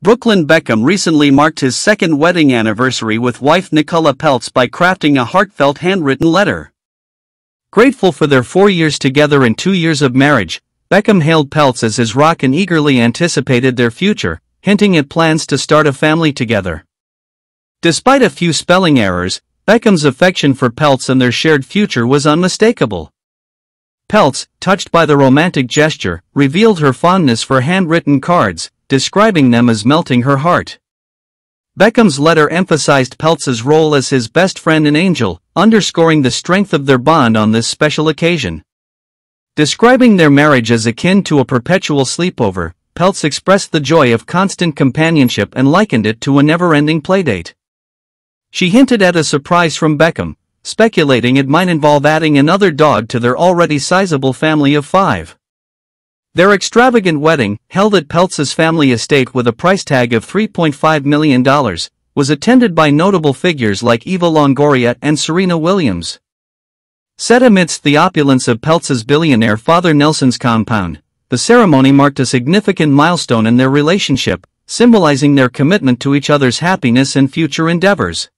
Brooklyn Beckham recently marked his second wedding anniversary with wife Nicola Peltz by crafting a heartfelt handwritten letter. Grateful for their 4 years together and 2 years of marriage, Beckham hailed Peltz as his rock and eagerly anticipated their future, hinting at plans to start a family together. Despite a few spelling errors, Beckham's affection for Peltz and their shared future was unmistakable. Peltz, touched by the romantic gesture, revealed her fondness for handwritten cards, describing them as melting her heart. Beckham's letter emphasized Peltz's role as his best friend and angel, underscoring the strength of their bond on this special occasion. Describing their marriage as akin to a perpetual sleepover, Peltz expressed the joy of constant companionship and likened it to a never-ending playdate. She hinted at a surprise from Beckham, speculating it might involve adding another dog to their already sizable family of 5. Their extravagant wedding, held at Peltz's family estate with a price tag of $3.5 million, was attended by notable figures like Eva Longoria and Serena Williams. Set amidst the opulence of Peltz's billionaire father Nelson's compound, the ceremony marked a significant milestone in their relationship, symbolizing their commitment to each other's happiness and future endeavors.